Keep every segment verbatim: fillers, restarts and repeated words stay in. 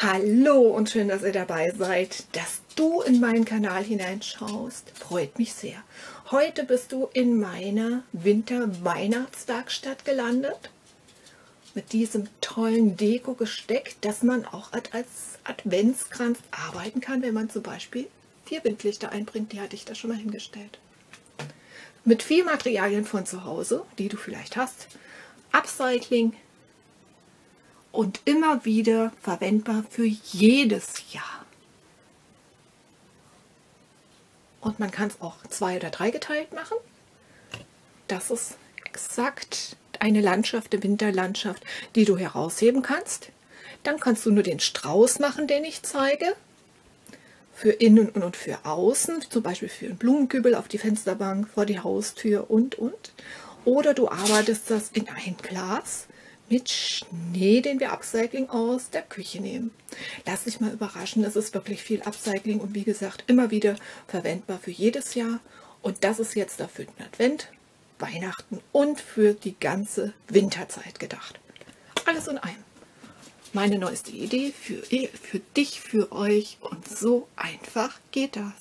Hallo und schön, dass ihr dabei seid. Dass du in meinen Kanal hineinschaust, freut mich sehr. Heute bist du in meiner Winter-Weihnachtswerkstatt gelandet. Mit diesem tollen Deko gesteckt, dass man auch als Adventskranz arbeiten kann, wenn man zum Beispiel vier Windlichter einbringt. Die hatte ich da schon mal hingestellt. Mit vier Materialien von zu Hause, die du vielleicht hast. Upcycling und immer wieder verwendbar für jedes Jahr. Und man kann es auch zwei oder drei geteilt machen. Das ist exakt eine Landschaft, eine Winterlandschaft, die du herausheben kannst. Dann kannst du nur den Strauß machen, den ich zeige. Für innen und für außen, zum Beispiel für einen Blumenkübel auf die Fensterbank, vor die Haustür und, und. Oder du arbeitest das in ein Glas mit Schnee, den wir Upcycling aus der Küche nehmen. Lass dich mal überraschen, es ist wirklich viel Upcycling und wie gesagt, immer wieder verwendbar für jedes Jahr. Und das ist jetzt dafür den Advent, Weihnachten und für die ganze Winterzeit gedacht. Alles in einem. Meine neueste Idee für, für dich, für euch, und so einfach geht das.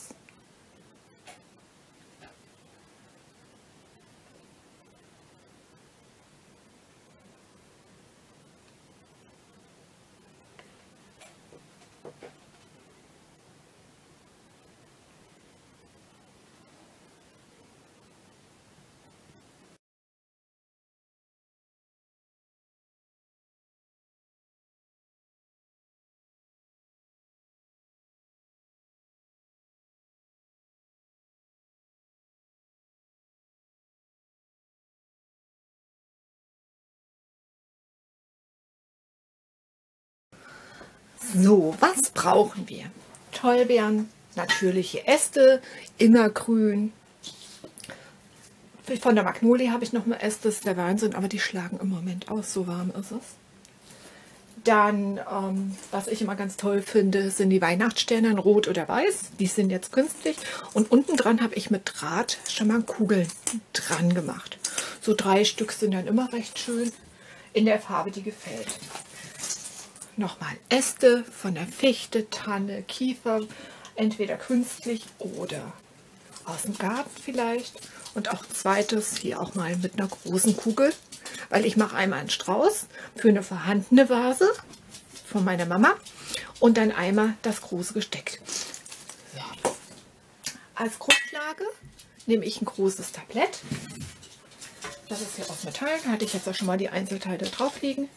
So, was brauchen wir? Tollbeeren, natürliche Äste, immergrün. Von der Magnolie habe ich noch mal Äste, das ist der Wahnsinn, aber die schlagen im Moment aus, so warm ist es. Dann, ähm, was ich immer ganz toll finde, sind die Weihnachtssterne in Rot oder Weiß. Die sind jetzt künstlich. Und unten dran habe ich mit Draht schon mal Kugeln dran gemacht. So drei Stück sind dann immer recht schön in der Farbe, die gefällt. Nochmal Äste von der Fichte, Tanne, Kiefer, entweder künstlich oder aus dem Garten vielleicht. Und auch zweites hier auch mal mit einer großen Kugel, weil ich mache einmal einen Strauß für eine vorhandene Vase von meiner Mama und dann einmal das große Gesteck. So. Als Grundlage nehme ich ein großes Tablett. Das ist hier aus Metall, da hatte ich jetzt auch schon mal die Einzelteile drauf liegen.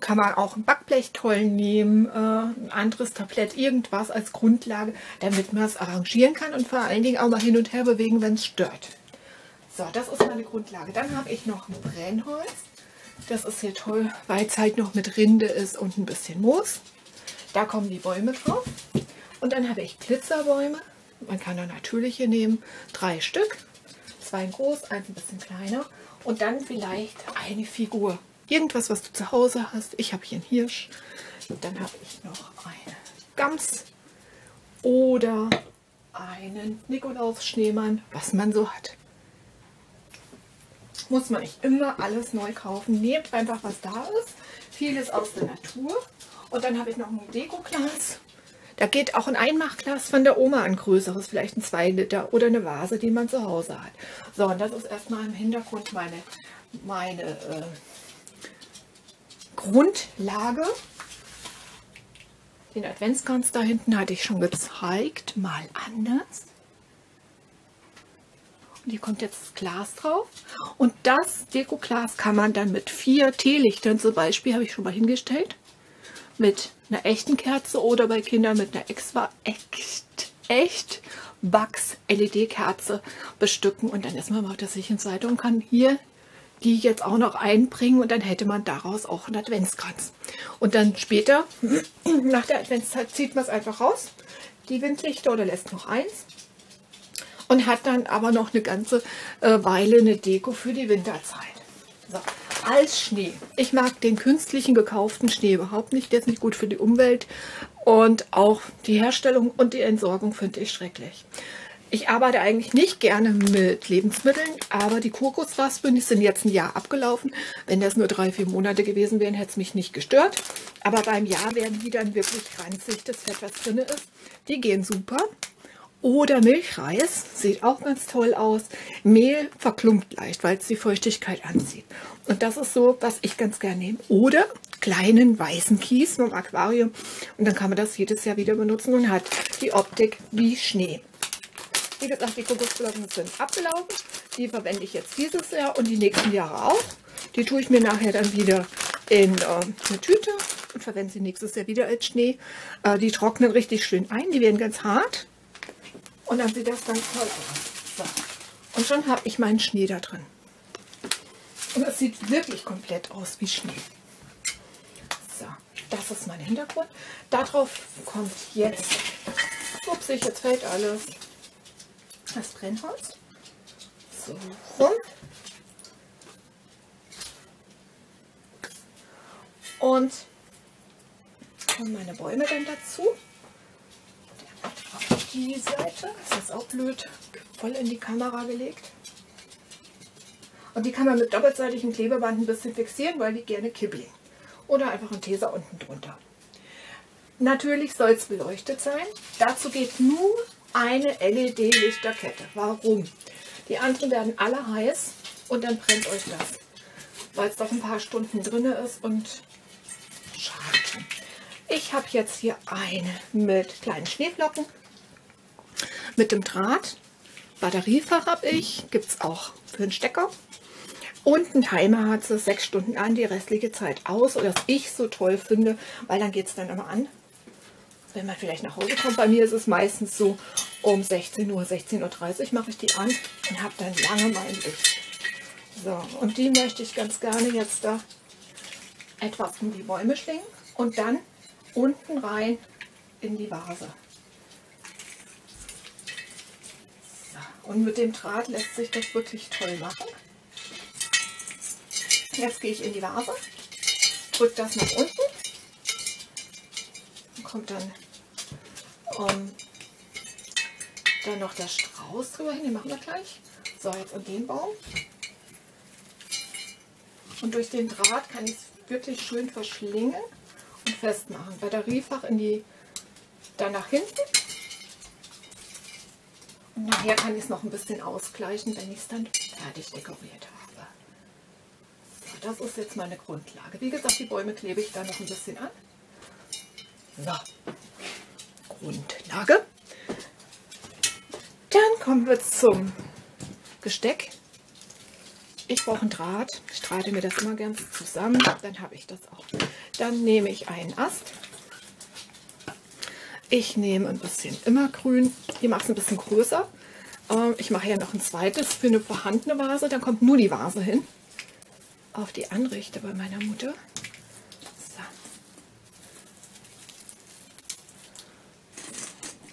Kann man auch ein Backblech toll nehmen, äh, ein anderes Tablett, irgendwas als Grundlage, damit man es arrangieren kann und vor allen Dingen auch mal hin und her bewegen, wenn es stört. So, das ist meine Grundlage. Dann habe ich noch ein Brennholz. Das ist hier toll, weil es halt noch mit Rinde ist und ein bisschen Moos. Da kommen die Bäume drauf. Und dann habe ich Glitzerbäume. Man kann da natürliche nehmen. Drei Stück. Zwei groß, eins ein bisschen kleiner. Und dann vielleicht eine Figur. Irgendwas, was du zu Hause hast. Ich habe hier einen Hirsch. Dann habe ich noch eine Gams oder einen Nikolaus-Schneemann, was man so hat. Muss man nicht immer alles neu kaufen. Nehmt einfach, was da ist. Vieles aus der Natur. Und dann habe ich noch ein Dekoglas. Da geht auch ein Einmachglas von der Oma an, größeres, vielleicht ein zwei Liter oder eine Vase, die man zu Hause hat. So, und das ist erstmal im Hintergrund meine, meine äh, Grundlage. Den Adventskranz da hinten hatte ich schon gezeigt, mal anders. Und hier kommt jetzt das Glas drauf. Und das Dekoglas kann man dann mit vier Teelichtern zum Beispiel, habe ich schon mal hingestellt, mit einer echten Kerze oder bei Kindern mit einer extra echt, echt Wachs-L E D-Kerze bestücken. Und dann ist man auf der sicheren Seite und kann hier die jetzt auch noch einbringen und dann hätte man daraus auch einen Adventskranz. Und dann später, nach der Adventszeit, zieht man es einfach raus, die Windlichter, oder lässt noch eins und hat dann aber noch eine ganze Weile eine Deko für die Winterzeit. So, als Schnee. Ich mag den künstlichen gekauften Schnee überhaupt nicht, der ist nicht gut für die Umwelt und auch die Herstellung und die Entsorgung finde ich schrecklich. Ich arbeite eigentlich nicht gerne mit Lebensmitteln, aber die Kokosraspeln, die sind jetzt ein Jahr abgelaufen. Wenn das nur drei, vier Monate gewesen wären, hätte es mich nicht gestört. Aber beim Jahr werden die dann wirklich ranzig, das Fett, was drin ist. Die gehen super. Oder Milchreis, sieht auch ganz toll aus. Mehl verklumpt leicht, weil es die Feuchtigkeit anzieht. Und das ist so, was ich ganz gerne nehme. Oder kleinen weißen Kies vom Aquarium. Und dann kann man das jedes Jahr wieder benutzen und hat die Optik wie Schnee. Wie gesagt, die Kokosflocken sind abgelaufen. Die verwende ich jetzt dieses Jahr und die nächsten Jahre auch. Die tue ich mir nachher dann wieder in äh, eine Tüte und verwende sie nächstes Jahr wieder als Schnee. Äh, die trocknen richtig schön ein, die werden ganz hart. Und dann sieht das ganz toll aus. So. Und schon habe ich meinen Schnee da drin. Und es sieht wirklich komplett aus wie Schnee. So, das ist mein Hintergrund. Darauf kommt jetzt, ups, jetzt fällt alles, das Brennholz. So rum. Und kommen meine Bäume dann dazu. Die Seite, das ist auch blöd, voll in die Kamera gelegt. Und die kann man mit doppelseitigem Klebeband ein bisschen fixieren, weil die gerne kippeln. Oder einfach ein Teser unten drunter. Natürlich soll es beleuchtet sein. Dazu geht nur eine L E D-Lichterkette. Warum? Die anderen werden alle heiß und dann brennt euch das. Weil es doch ein paar Stunden drin ist und schade. Ich habe jetzt hier eine mit kleinen Schneeflocken. Mit dem Draht, Batteriefach habe ich, gibt es auch für den Stecker. Und ein Timer hat sie sechs Stunden an, die restliche Zeit aus, oder was ich so toll finde, weil dann geht es dann immer an. Wenn man vielleicht nach Hause kommt, bei mir ist es meistens so um sechzehn Uhr, sechzehn Uhr dreißig mache ich die an und habe dann lange mein Licht. So, und die möchte ich ganz gerne jetzt da etwas um die Bäume schlingen und dann unten rein in die Vase. Und mit dem Draht lässt sich das wirklich toll machen. Jetzt gehe ich in die Vase, drücke das nach unten und kommt dann, um, dann noch der Strauß drüber hin, den machen wir gleich. So, jetzt an den Baum. Und durch den Draht kann ich es wirklich schön verschlingen und festmachen. Batteriefach in die, dann nach hinten. Und nachher kann ich es noch ein bisschen ausgleichen, wenn ich es dann fertig dekoriert habe. So, das ist jetzt meine Grundlage. Wie gesagt, die Bäume klebe ich da noch ein bisschen an. So, Grundlage. Dann kommen wir zum Gesteck. Ich brauche einen Draht. Ich streite mir das immer ganz zusammen. Dann habe ich das auch. Dann nehme ich einen Ast. Ich nehme ein bisschen Immergrün, ich mache es ein bisschen größer. Ich mache ja noch ein zweites für eine vorhandene Vase, dann kommt nur die Vase hin. Auf die Anrichte bei meiner Mutter. So.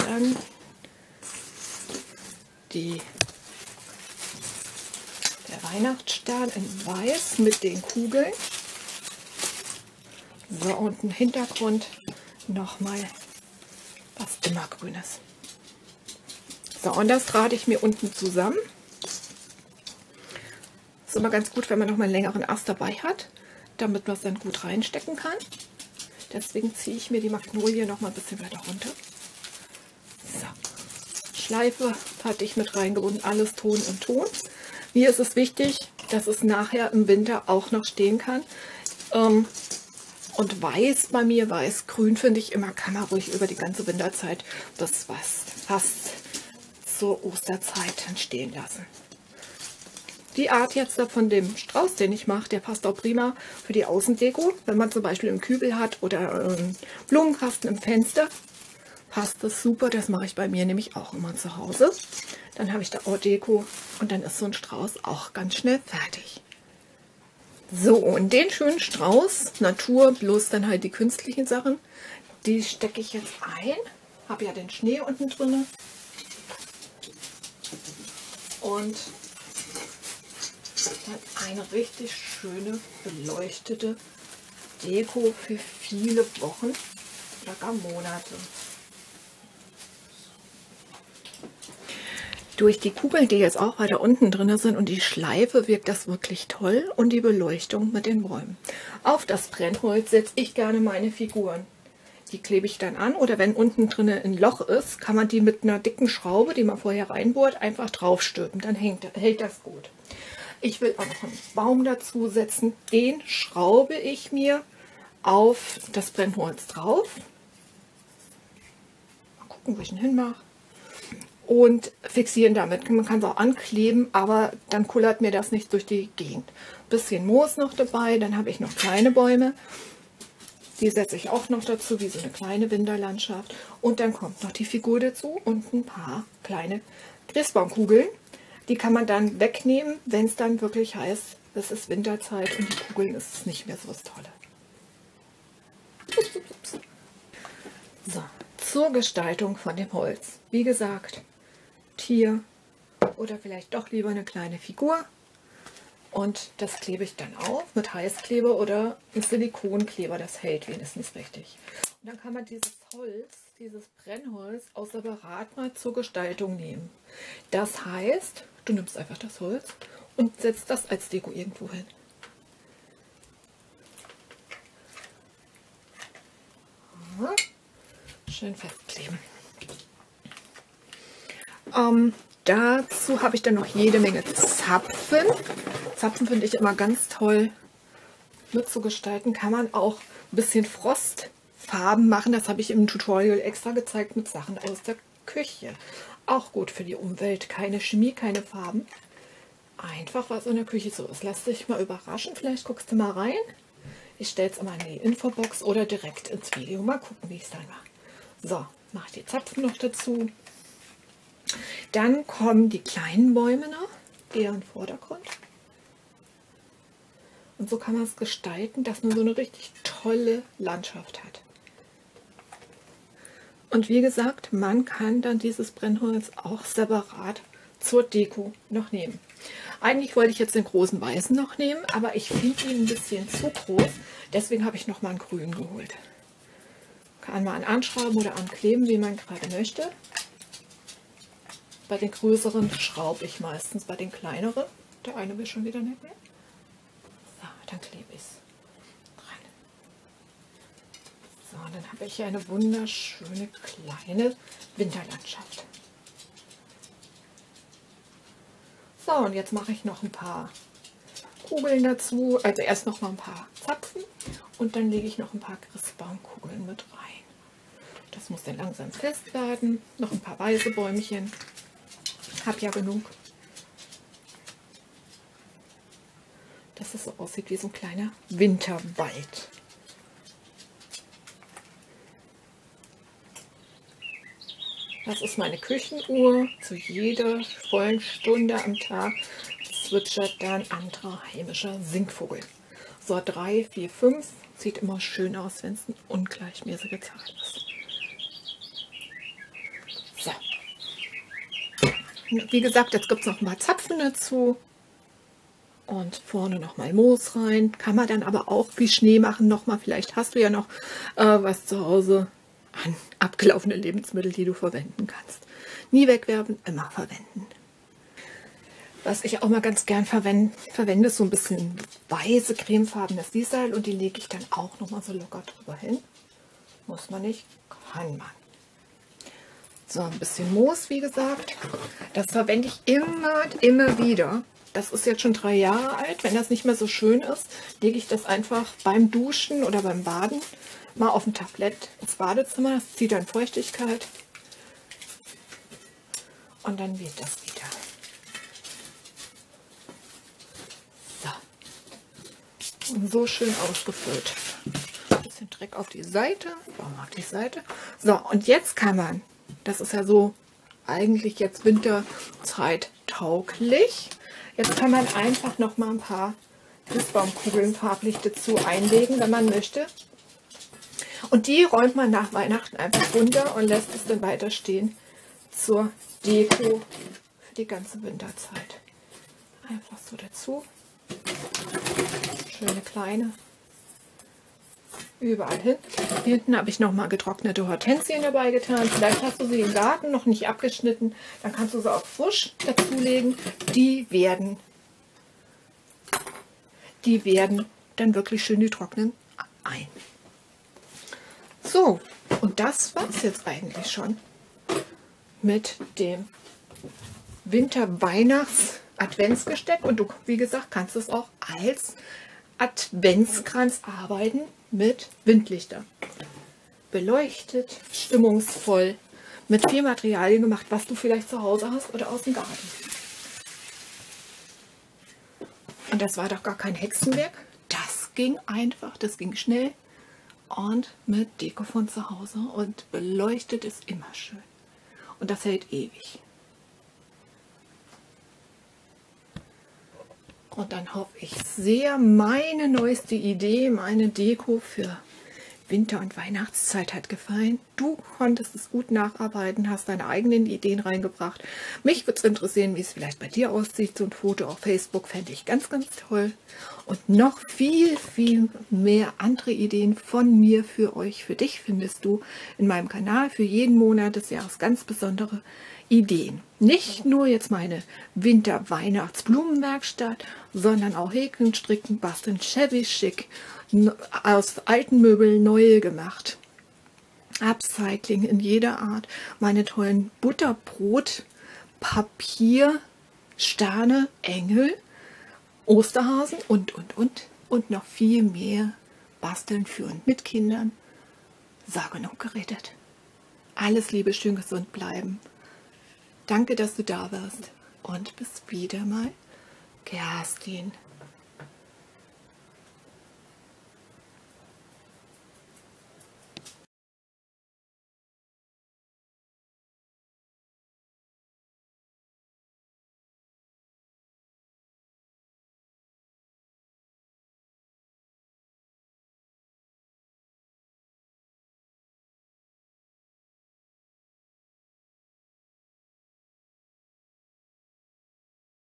Dann die, der Weihnachtsstern in Weiß mit den Kugeln. So, und im Hintergrund nochmal was immer Grünes. So, und das rate ich mir unten zusammen. Ist immer ganz gut, wenn man noch mal einen längeren Ast dabei hat, damit man es dann gut reinstecken kann. Deswegen ziehe ich mir die Magnolie noch mal ein bisschen weiter runter. So. Schleife hatte ich mit reingebunden, alles Ton und Ton. Mir ist es wichtig, dass es nachher im Winter auch noch stehen kann. Ähm, Und weiß bei mir, weiß-grün finde ich immer, kann man ruhig über die ganze Winterzeit das fast zur Osterzeit entstehen lassen. Die Art jetzt da von dem Strauß, den ich mache, der passt auch prima für die Außendeko. Wenn man zum Beispiel im Kübel hat oder ähm, Blumenkasten im Fenster, passt das super. Das mache ich bei mir nämlich auch immer zu Hause. Dann habe ich da auch Deko und dann ist so ein Strauß auch ganz schnell fertig. So, und den schönen Strauß, Natur, bloß dann halt die künstlichen Sachen, die stecke ich jetzt ein. Habe ja den Schnee unten drin. Und dann eine richtig schöne, beleuchtete Deko für viele Wochen oder gar Monate. Durch die Kugeln, die jetzt auch weiter unten drin sind und die Schleife, wirkt das wirklich toll. Und die Beleuchtung mit den Bäumen. Auf das Brennholz setze ich gerne meine Figuren. Die klebe ich dann an, oder wenn unten drin ein Loch ist, kann man die mit einer dicken Schraube, die man vorher reinbohrt, einfach draufstülpen. Dann hängt, hält das gut. Ich will auch noch einen Baum dazu setzen. Den schraube ich mir auf das Brennholz drauf. Mal gucken, wo ich ihn hinmache. Und fixieren damit. Man kann es auch ankleben, aber dann kullert mir das nicht durch die Gegend. Ein bisschen Moos noch dabei, dann habe ich noch kleine Bäume. Die setze ich auch noch dazu, wie so eine kleine Winterlandschaft. Und dann kommt noch die Figur dazu und ein paar kleine Christbaumkugeln. Die kann man dann wegnehmen, wenn es dann wirklich heißt, es ist Winterzeit und die Kugeln ist nicht mehr so das Tolle. Ups, ups, ups. So, zur Gestaltung von dem Holz. Wie gesagt, Tier oder vielleicht doch lieber eine kleine Figur. Und das klebe ich dann auf mit Heißkleber oder einem Silikonkleber, das hält wenigstens richtig. Und dann kann man dieses Holz, dieses Brennholz auch separat mal zur Gestaltung nehmen. Das heißt, du nimmst einfach das Holz und setzt das als Deko irgendwo hin. Schön festkleben. Ähm, dazu habe ich dann noch jede Menge Zapfen. Zapfen finde ich immer ganz toll mitzugestalten. Kann man auch ein bisschen Frostfarben machen. Das habe ich im Tutorial extra gezeigt mit Sachen aus der Küche. Auch gut für die Umwelt. Keine Chemie, keine Farben. Einfach was in der Küche so ist. Lass dich mal überraschen. Vielleicht guckst du mal rein. Ich stelle es immer in die Infobox oder direkt ins Video. Mal gucken, wie ich es dann mache. So, mache ich die Zapfen noch dazu. Dann kommen die kleinen Bäume noch eher im Vordergrund. Und so kann man es gestalten, dass man so eine richtig tolle Landschaft hat. Und wie gesagt, man kann dann dieses Brennholz auch separat zur Deko noch nehmen. Eigentlich wollte ich jetzt den großen weißen noch nehmen, aber ich finde ihn ein bisschen zu groß. Deswegen habe ich nochmal einen grünen geholt. Kann man anschrauben oder ankleben, wie man gerade möchte. Bei den größeren schraube ich meistens, bei den kleineren. Der eine will schon wieder nicht mehr. Dann klebe ich es rein. So, und dann habe ich hier eine wunderschöne kleine Winterlandschaft. So, und jetzt mache ich noch ein paar Kugeln dazu. Also erst noch mal ein paar Zapfen und dann lege ich noch ein paar Christbaumkugeln mit rein. Das muss dann langsam fest werden. Noch ein paar weiße Bäumchen. Hab ja genug. Dass es so aussieht wie so ein kleiner Winterwald. Das ist meine Küchenuhr. Zu jeder vollen Stunde am Tag zwitschert dann ein anderer heimischer Singvogel. So drei, vier, fünf. Sieht immer schön aus, wenn es eine ungleichmäßige Zahl ist. So. Wie gesagt, jetzt gibt es noch ein paar Zapfen dazu. Und vorne nochmal Moos rein. Kann man dann aber auch wie Schnee machen. Nochmal, vielleicht hast du ja noch äh, was zu Hause an abgelaufene Lebensmittel, die du verwenden kannst. Nie wegwerfen, immer verwenden. Was ich auch mal ganz gern verwende, verwende ist so ein bisschen weiße, cremefarbenes Sisal. Und die lege ich dann auch nochmal so locker drüber hin. Muss man nicht, kann man. So, ein bisschen Moos, wie gesagt. Das verwende ich immer und immer wieder. Das ist jetzt schon drei Jahre alt. Wenn das nicht mehr so schön ist, lege ich das einfach beim Duschen oder beim Baden mal auf ein Tablett ins Badezimmer. Das zieht dann Feuchtigkeit. Und dann wird das wieder. So. Und so schön ausgefüllt. Ein bisschen Dreck auf die Seite. Warum auf die Seite? So, und jetzt kann man, das ist ja so eigentlich jetzt Winterzeit tauglich. Jetzt kann man einfach noch mal ein paar Christbaumkugeln farblich dazu einlegen, wenn man möchte. Und die räumt man nach Weihnachten einfach runter und lässt es dann weiter stehen zur Deko für die ganze Winterzeit. Einfach so dazu. Schöne kleine. Überall hin. Hier hinten habe ich nochmal getrocknete Hortensien dabei getan. Vielleicht hast du sie im Garten noch nicht abgeschnitten. Dann kannst du sie auch frisch dazulegen. Die werden, die werden dann wirklich schön die trocknen ein. So, und das war es jetzt eigentlich schon mit dem Winter-Weihnachts-Adventsgesteck. Und du, wie gesagt, kannst es auch als Adventskranz arbeiten mit Windlichter. Beleuchtet, stimmungsvoll, mit viel Materialien gemacht, was du vielleicht zu Hause hast oder aus dem Garten. Und das war doch gar kein Hexenwerk. Das ging einfach, das ging schnell. Und mit Deko von zu Hause und beleuchtet ist immer schön. Und das hält ewig. Und dann hoffe ich sehr, meine neueste Idee, meine Deko für Winter- und Weihnachtszeit hat gefallen. Du konntest es gut nacharbeiten, hast deine eigenen Ideen reingebracht. Mich würde es interessieren, wie es vielleicht bei dir aussieht. So ein Foto auf Facebook fände ich ganz, ganz toll. Und noch viel, viel mehr andere Ideen von mir für euch, für dich findest du in meinem Kanal für jeden Monat des Jahres ganz besondere Ideen. Nicht nur jetzt meine Winter-Weihnachts-Blumenwerkstatt, sondern auch Häkeln, Stricken, Basteln, Shabby Chic, aus alten Möbeln neue gemacht. Upcycling in jeder Art. Meine tollen Butterbrot, Papier, Sterne, Engel, Osterhasen und, und, und. Und noch viel mehr Basteln für und mit Kindern. So, genug geredet. Alles Liebe, schön gesund bleiben. Danke, dass du da warst. Und bis wieder mal, Kerstin.